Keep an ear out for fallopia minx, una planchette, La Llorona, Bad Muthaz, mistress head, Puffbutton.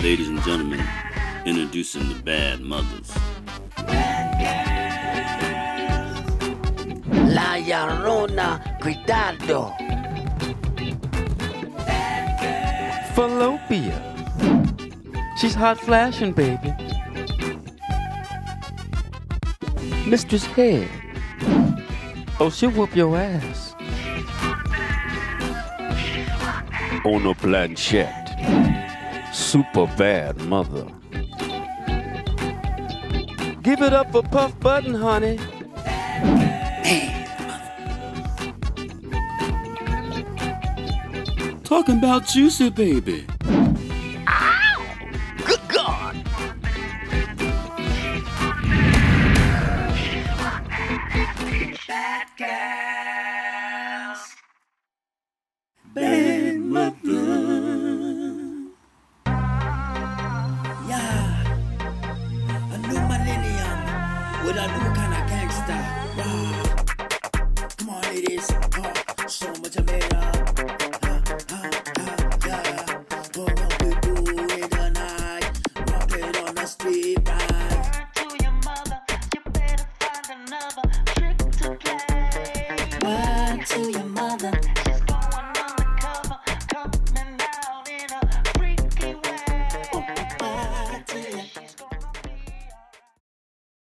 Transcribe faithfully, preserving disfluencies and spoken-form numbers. Ladies and gentlemen, introducing the Bad Muthaz. La Llorona, cuidado. Fallopia. She's hot flashing, baby. Mistress Head. Oh, she'll whoop your ass. Una planchette. Super bad mother. Give it up for Puffbutton, honey. Hey. Talking about juicy, baby. Ow! Good God! Bad girls. Bad mother. Yeah. A new millennium with a new kind of gangster. Wow.